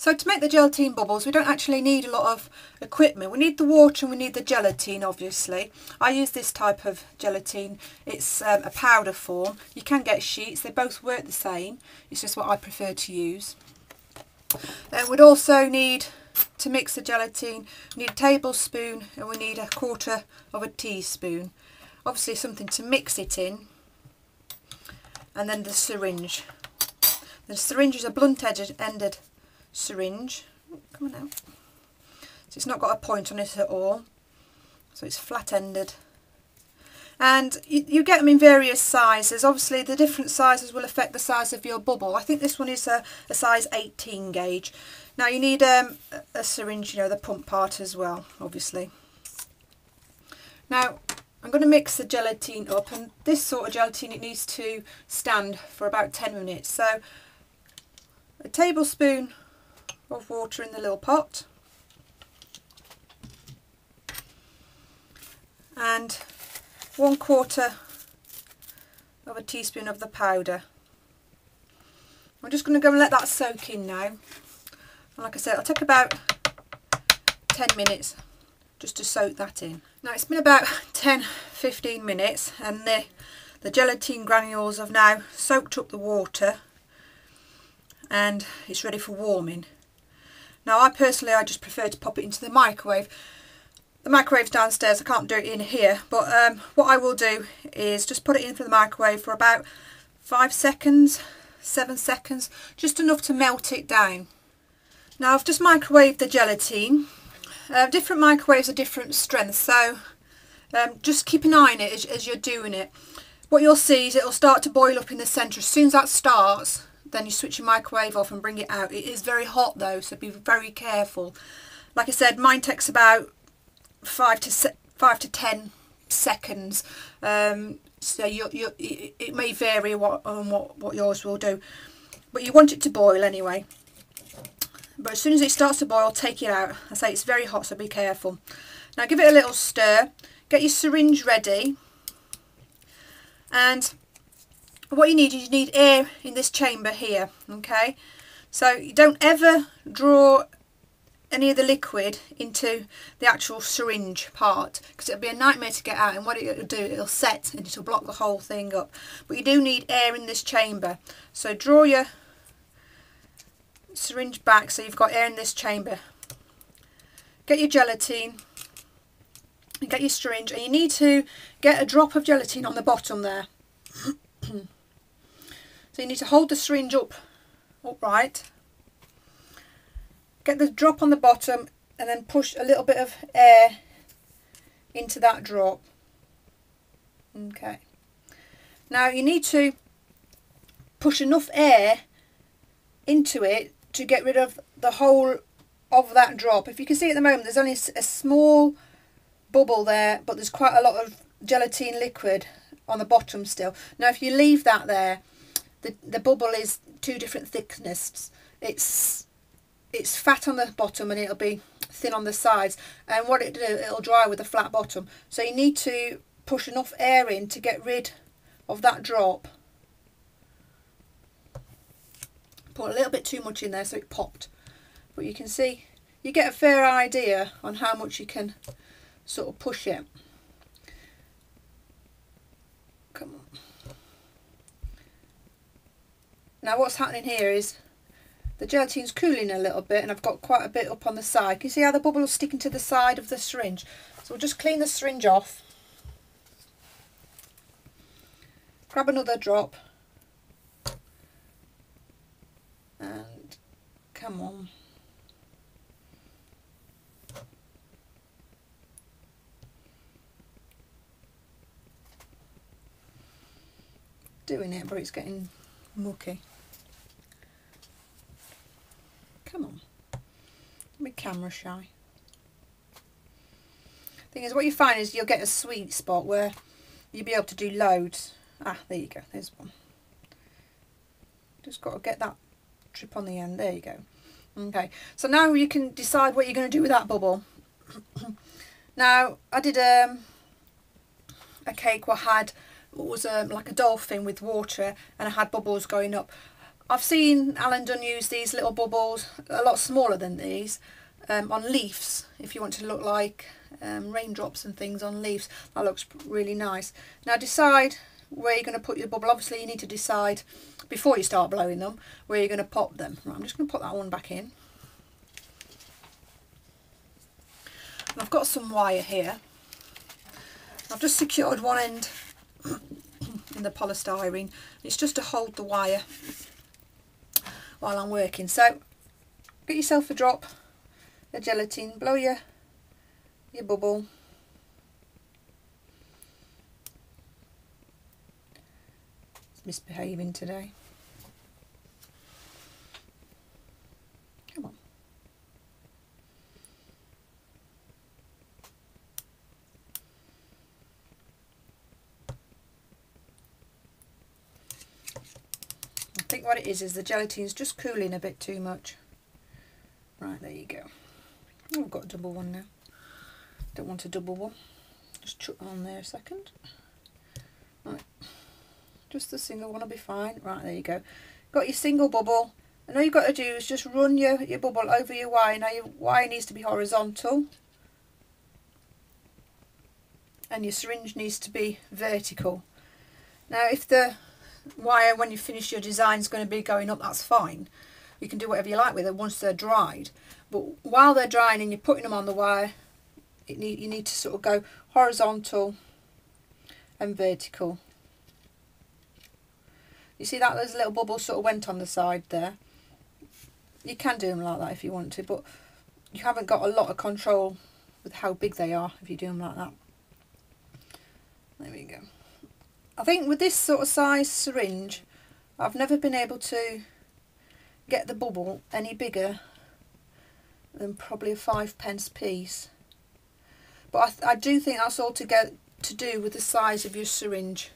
So to make the gelatine bubbles, we don't actually need a lot of equipment. We need the water and we need the gelatine, obviously. I use this type of gelatine. It's a powder form. You can get sheets. They both work the same. It's just what I prefer to use. Then we'd also need, to mix the gelatine, we need a tablespoon and we need 1/4 teaspoon. Obviously something to mix it in. And then the syringe. The syringe is a blunt-ended syringe. Come on out. So it's not got a point on it at all, so it's flat-ended, and you get them in various sizes. Obviously the different sizes will affect the size of your bubble. I think this one is a size 18 gauge. Now you need a syringe, you know, the pump part as well, obviously. Now I'm going to mix the gelatine up, and this sort of gelatine, it needs to stand for about 10 minutes. So a tablespoon of water in the little pot, and 1/4 teaspoon of the powder. I'm just going to go and let that soak in now, and like I said, it'll take about 10 minutes just to soak that in. Now it's been about 10-15 minutes, and the gelatine granules have now soaked up the water, and it's ready for warming. Now I personally, I just prefer to pop it into the microwave. The microwave's downstairs, I can't do it in here, but what I will do is just put it in for the microwave for about 5 seconds, 7 seconds, just enough to melt it down. Now I've just microwaved the gelatine. Different microwaves are different strengths, so just keep an eye on it as you're doing it. What you'll see is it'll start to boil up in the centre. As soon as that starts, then you switch your microwave off and bring it out. It is very hot though, so be very careful. Like I said, mine takes about 5 to 10 seconds, so it may vary on what yours will do, but you want it to boil anyway. But as soon as it starts to boil, take it out. I say it's very hot, so be careful. Now give it a little stir, get your syringe ready, and what you need is, you need air in this chamber here, okay? So you don't ever draw any of the liquid into the actual syringe part, because it'll be a nightmare to get out, and what it'll do, it'll set and it'll block the whole thing up. But you do need air in this chamber, so draw your syringe back so you've got air in this chamber. Get your gelatine and get your syringe, and you need to get a drop of gelatine on the bottom there. So you need to hold the syringe upright, get the drop on the bottom, and then push a little bit of air into that drop. Okay. Now you need to push enough air into it to get rid of the whole of that drop. If you can see at the moment, there's only a small bubble there, but there's quite a lot of gelatine liquid on the bottom still. Now if you leave that there, the bubble is 2 different thicknesses. It's fat on the bottom and it'll be thin on the sides, and what it'll do, it'll dry with a flat bottom. So you need to push enough air in to get rid of that drop. Put a little bit too much in there so it popped, but you can see, you get a fair idea on how much you can sort of push it. Come on. Now what's happening here is the gelatine's cooling a little bit, and I've got quite a bit up on the side. Can you see how the bubble is sticking to the side of the syringe? So we'll just clean the syringe off, grab another drop, and come on. Doing it, but it's getting mucky. Come on, don't be camera shy. Thing is, what you find is you'll get a sweet spot where you'll be able to do loads. Ah, there you go, there's one. Just got to get that trip on the end, there you go. Okay, so now you can decide what you're going to do with that bubble. Now I did a cake where I had, it was like a dolphin with water, and I had bubbles going up. I've seen Alan Dunn use these little bubbles, a lot smaller than these, on leaves, if you want to look like raindrops and things on leaves. That looks really nice. Now decide where you're going to put your bubble. Obviously you need to decide before you start blowing them where you're going to pop them. Right, I'm just going to put that one back in. And I've got some wire here. I've just secured one end in the polystyrene. It's just to hold the wire while I'm working. So get yourself a drop of gelatine, blow your bubble, it's misbehaving today. Come on. I think what it is the gelatine's just cooling a bit too much. Right, there you go. Oh, I've got a double one now. Don't want a double one. Just chuck on there a second. Right, just the single one will be fine. Right, there you go. Got your single bubble, and all you've got to do is just run your bubble over your wire. Now your wire needs to be horizontal, and your syringe needs to be vertical. Now if the wire, when you finish your design, is going to be going up, that's fine. You can do whatever you like with them once they're dried. But while they're drying and you're putting them on the wire, you need to sort of go horizontal and vertical. You see that those little bubbles sort of went on the side there. You can do them like that if you want to, but you haven't got a lot of control with how big they are if you do them like that. There we go. I think with this sort of size syringe, I've never been able to get the bubble any bigger than probably a 5p piece. But I do think that's all to do with the size of your syringe.